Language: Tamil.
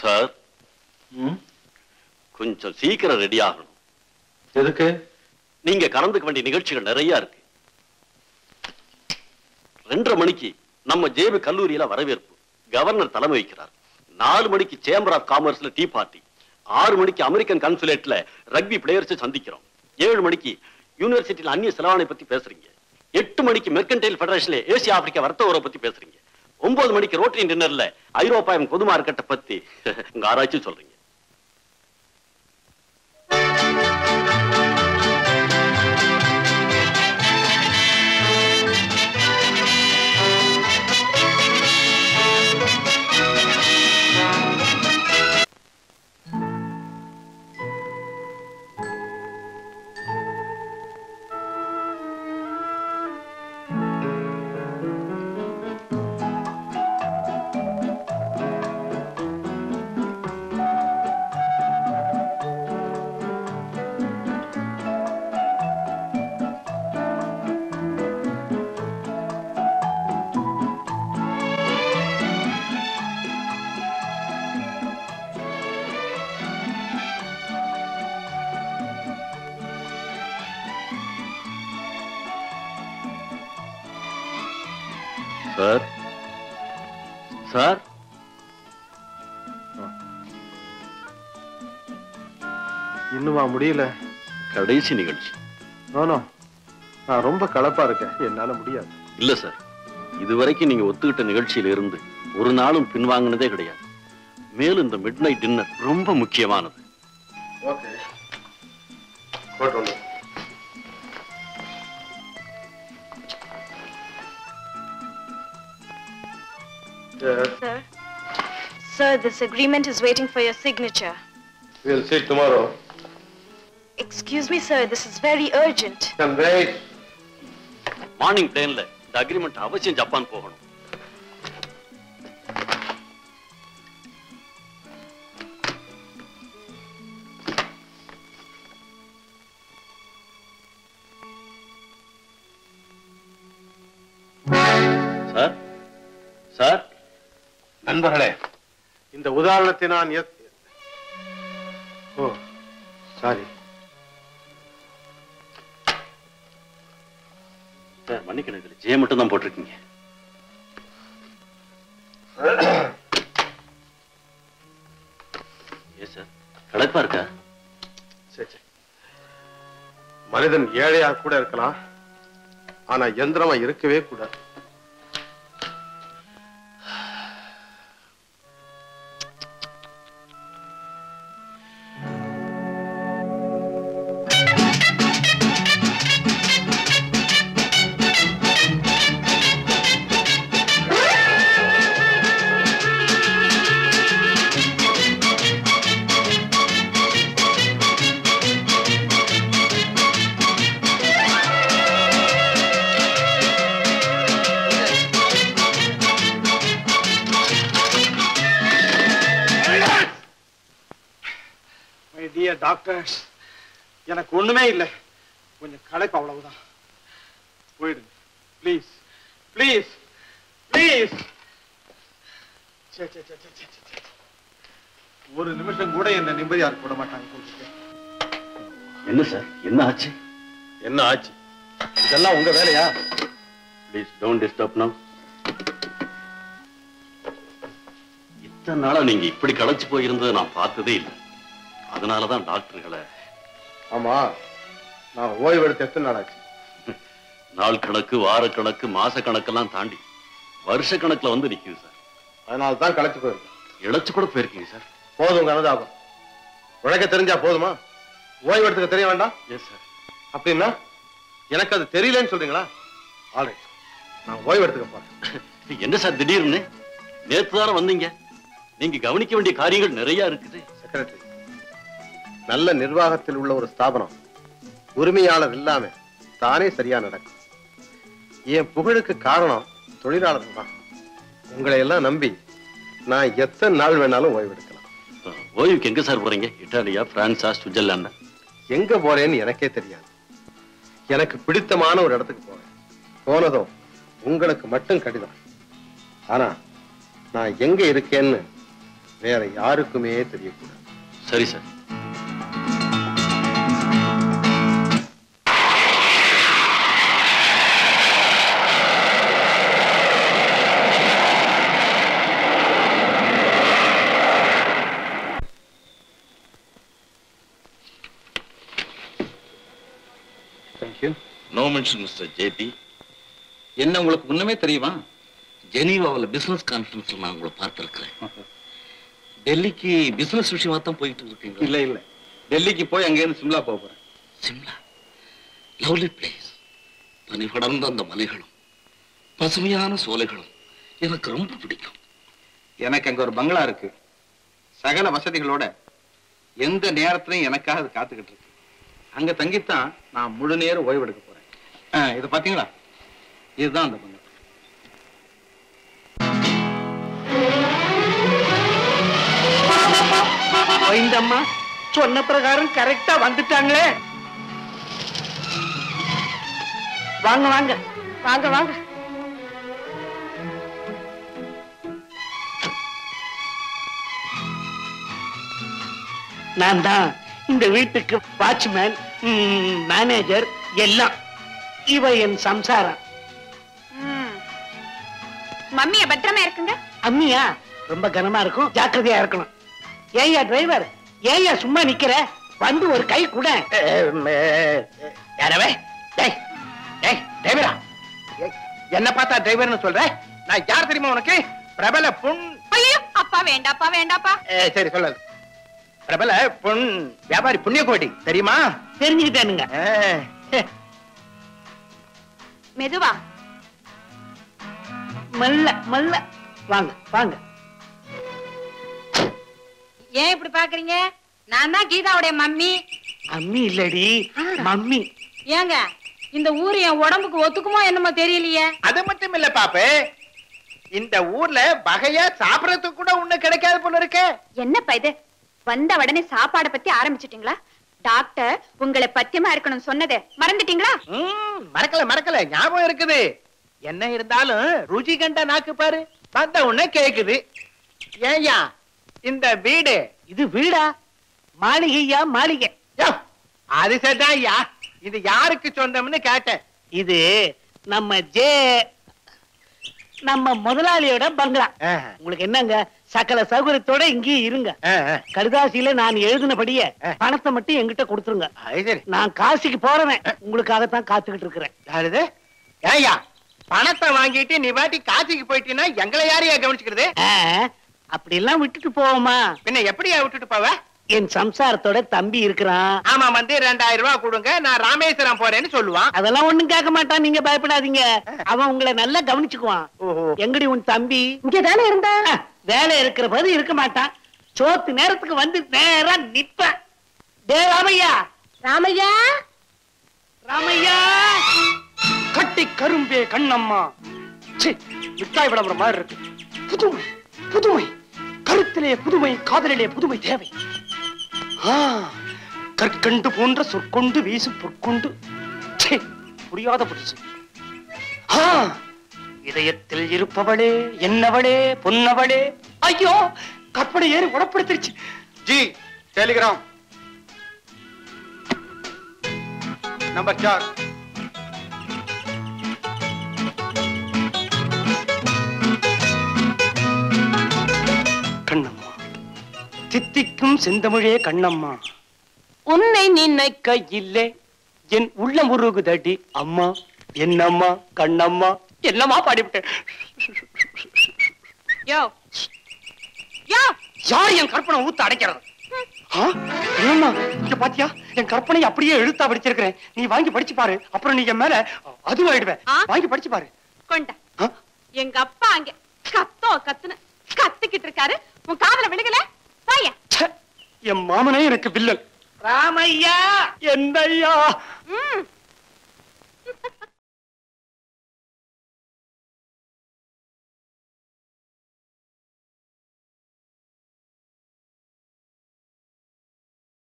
சார், கொஞ்சம் சீக்கிரம் ரெடி ஆகணும். எதுக்கு? நீங்க கலந்துக்க வேண்டிய நிகழ்ச்சிகள் நிறைய இருக்கு. 2:30 மணிக்கு நம்ம ஜேபி கல்லூரியில வரவேற்பு, கவர்னர் தலைமை வைக்கிறார். 4 மணிக்கு சேம்பர் ஆஃப் காமர்ஸ்ல டீ பார்ட்டி. 6 மணிக்கு அமெரிக்கன் கான்சுலேட்ல ரக்பி பிளேயர்ஸ் சந்திக்கிறோம். 7 மணிக்கு யூனிவர்சிட்டியில அந்நிய செலவாணை பத்தி பேசுறீங்க. 8 மணிக்கு மெர்கன்டைல் ஃபெடரேஷன்ல ஏசியா ஆப்பிரிக்கா வர்த்தகரை பத்தி பேசுறீங்க. 9 மணிக்கு ரோட்டரி டின்னர்ல ஐரோப்பாவின் பொது மார்க்கெட்டை பத்தி உங்க ஆராய்ச்சி சொல்றீங்க. சார், சார், இன்னுமா முடியல? கடைசி நிகழ்ச்சி. நான் ரொம்ப கலப்பா இருக்கேன், என்னால முடியாது. இல்ல சார், இதுவரைக்கும் நீங்க ஒத்துக்கிட்ட நிகழ்ச்சியில இருந்து ஒரு நாளும் பின்வாங்கினதே கிடையாது. மேலும் இந்த மிட்நைட் டின்னர் ரொம்ப முக்கியமானது. Sir, sir, this agreement is waiting for your signature. We'll see tomorrow. Excuse me, sir, this is very urgent. I'm very... Morning plane, the agreement is in Japan. Sir? Sir? நண்பர்களே, இந்த உதாரணத்தை நான் மன்னிக்கணும். ஜே மட்டும் தான் போட்டிருக்கீங்க. களைப்பா இருக்கா? மனிதன் ஏழையா கூட இருக்கலாம், ஆனா எந்திரமா இருக்கவே கூடாது. எனக்கு ஒண்ணுமே இல்லை, கொஞ்சம் களைப்பு, அவ்வளவுதான். போயிடுங்க பிளீஸ் பிளீஸ் பிளீஸ். ஒரு நிமிஷம் கூட என்ன நிம்மதியா போட மாட்டாங்க. என்ன சார், என்ன ஆச்சு? என்ன ஆச்சு? இதெல்லாம் உங்க வேலையா? Please don't disturb now. இத்தனை நாளா நீங்க இப்படி களைச்சு போயிருந்ததை நான் பார்த்ததே இல்லை. அதனாலதான் டாக்டர்களை... ஆமா, நான் ஓய்வெடுத்து எத்தனை நாள் ஆச்சு? நாள் கணக்கு, வார கணக்கு, மாச கணக்கெல்லாம் தாண்டி வருஷ கணக்குல வந்து நிக்குது சார். அதனாலதான் களைச்சு போயிருக்கேன். இழைச்சு கூட போயிருக்கீங்க சார். போதும், கனதாகும். உழைக்க தெரிஞ்சா போதுமா? ஓய்வெடுத்துக்க தெரிய வேண்டாம்? Yes sir. அப்படின்னா எனக்கு அது தெரியலன்னு சொல்றீங்களா? ஆல்ரைட், நான் ஓய்வெடுத்துக்க போறேன். என்ன சார் திடீர்னு? நேற்று தானே வந்தீங்க. நீங்க கவனிக்க வேண்டிய காரியங்கள் நிறைய இருக்குது. செக்ரட்டரி, நல்ல நிர்வாகத்தில் உள்ள ஒரு ஸ்தாபனம் உரிமையாளர் இல்லாம தானே சரியா நடக்கும். என் புகழுக்கு காரணம் தொழிலாளர்கள் தான். உங்களை எல்லாம் நம்பி நான் எத்தனை நாள் வேணாலும் ஓய்வு எடுக்கலாம். ஓய்வுக்கு எங்க சார் போறீங்க? இட்டாலியா, பிரான்ஸா, சுவிட்சர்லாண்டா? எங்க போறேன்னு எனக்கே தெரியாது. எனக்கு பிடித்தமான ஒரு இடத்துக்கு போறேன். போனதும் உங்களுக்கு மட்டும் கடிதம். ஆனா நான் எங்க இருக்கேன்னு வேற யாருக்குமே தெரியக்கூடாது. சரி சார். மிஸ்டர் ஜேபி, என்ன உங்களுக்கு முன்னமே தெரியுமா? ஜெனீவாவில் பிசினஸ் கான்ஃபரன்ஸ்ல நான் உங்களை பார்த்திருக்கிறேன். டெல்லிக்கு பிசினஸ் விஷயமா தான் போயிட்டு இருக்கீங்க? இல்லை இல்லை, டெல்லிக்கு போய் அங்கேருந்து சிம்லா போகிறேன். Shimla lovely place. பனி படர்ந்த அந்த மலைகளும் பசுமையான சோலைகளும் எனக்கு ரொம்ப பிடிக்கும். எனக்கு அங்கே ஒரு பங்களா இருக்கு, சகல வசதிகளோட. எந்த நேரத்திலையும் எனக்காக அது காத்துக்கிட்டு இருக்கு. அங்கே தங்கித்தான் நான் முழு நேரம் ஓய்வெடுக்க போறேன். இதை பார்த்தீங்களா? இதுதான் அந்த பங்களா. கோவிந்தம்மா சொன்ன பிரகாரம் கரெக்டா வந்துட்டாங்களே. வாங்க வாங்க வாங்க வாங்க. நான் தான் இந்த வீட்டுக்கு வாட்ச்மேன், மேனேஜர் எல்லாம். இவ என் சம்சாரம். மம்மிய பத்திரமா இருக்குங்க. அம்மியா ரொம்ப கனமா இருக்கும், ஜாக்கிரதையா இருக்கணும். ஏயா டிரைவர், ஏயா சும்மா நிக்கிற? வந்து ஒரு கை கூட. யாரவே டிரைவரா? என்ன பார்த்தா டிரைவர்னு சொல்ற? நான் யார் தெரியுமா உனக்கு? பிரபல பொன். அப்பா வேண்டாப்பா வேண்டாப்பா. சரி சொல்லாது. பிரபல பொன் வியாபாரி புண்ணியகோடி தெரியுமா? தெரிஞ்சுக்கிட்டேனுங்க. மெதுவா மெல்ல மெல்ல வாங்க வாங்க. ஏன் இப்படி பாக்குறீங்க? நான் தான் கீதாவுடைய மம்மி. அம்மி இல்லடி, மம்மி. ஏங்க இந்த ஊர் என் உடம்புக்கு ஒத்துக்குமோ என்னமோ தெரியலையே. அது மட்டும் இல்ல பாப்பு, இந்த ஊர்ல வகையா சாப்பிடறதுக்கு கூட ஒண்ணு கிடைக்காது போல இருக்கு. என்னப்பா இது, வந்த உடனே சாப்பாடை பத்தி ஆரம்பிச்சிட்டீங்களா? டாக்டர் உங்களை பத்தியமா இருக்கணும் சொன்னதே மறந்துட்டீங்களா? மறக்கல மறக்கல, ஞாபகம் இருக்குது. என்ன இருந்தாலும் ருச்சி கண்ட நாக்கு பாரு, வந்த உடனே கேக்குது. ஏயா இந்த வீடு இது வீடா மாளிகையா? மாளிகை அது சரிதான் ஐயா. இது யாருக்கு சொந்தம்னு கேட்டேன். இது நம்ம நம்ம முதலாளியோட பங்களா. உங்களுக்கு என்னங்க சகல சௌகரியத்தோட இங்கேயே இருங்க. கடுதாசியில நான் எழுதினபடிய பணத்தை மட்டும் எங்கிட்ட கொடுத்துருங்க. நான் காசிக்கு போறேன், உங்களுக்காகத்தான் காத்துக்கிட்டு இருக்கிறேன். ஏயா பணத்தை வாங்கிட்டு நீ பாட்டி காசிக்கு போயிட்டீங்கன்னா எங்களை யாரையா கவனிச்சுக்கிறது? அப்படி எல்லாம் விட்டுட்டு போவோமா? பின்ன எப்படியா விட்டுட்டு போவ? என் சம்சாரத்தோட தம்பி இருக்கிறான். ஆமா வந்து 2000 ரூபாய் கொடுங்க நான் ராமேஸ்வரம் போறேன்னு சொல்லுவான். அதெல்லாம் ஒண்ணும் கேட்க மாட்டான், நீங்க பயப்படாதீங்க. அவன் உங்களை நல்லா கவனிச்சுக்குவான். எங்கடி உன் தம்பி? இங்கதானே இருந்தா. வேலை இருக்கிற போது இருக்க மாட்டான், சோத்து நேரத்துக்கு வந்து நேரா நிப்பேன். டே ராமையா ராமையா ராமையா. கட்டி கரும்பே கண்ணம்மா. மிட்டாய் விளம்பரம் மாதிரி இருக்கு. புதுமை புதுமை, கருத்திலே புதுமை, காதலிலே புதுமை தேவை. கற்கண்டு போன்ற சொற்கொண்டு வீசு பொற்கொண்டு புரியாத புரிசு. இதயத்தில் இருப்பவளே என்னவளே பொன்னவளே. ஐயோ கற்பனை ஏறி உடப்படுத்திருச்சு. ஜி டெலிகிராம் நம்பர் 4. கண்ணம்மா சித்திக்கும் செந்தமிழே கண்ணம்மா, உன்னை நினைக்க இல்லை என் உள்ளம் உருகுதடி அம்மா. என்னம்மா கண்ணம்மா என்னமா பாடிவிட்டேன். யார் என் கற்பனை ஊத்து அடைக்கிறது? இங்க பாத்தியா என் கற்பனை அப்படியே எழுத்தா படிச்சிருக்கிறேன். நீ வாங்கி படிச்சு பாரு, அப்புறம் நீ என் மேல அதுவாயிடுவேன். வாங்கி படிச்சு பாரு. கொண்ட எங்க அப்பா அங்க கத்தோ கத்துன்னு கத்துக்கிட்டு இருக்காரு, உன் காதுல விழுகல. என் மாமனே எனக்கு வில்லன். ராமையா என்னையா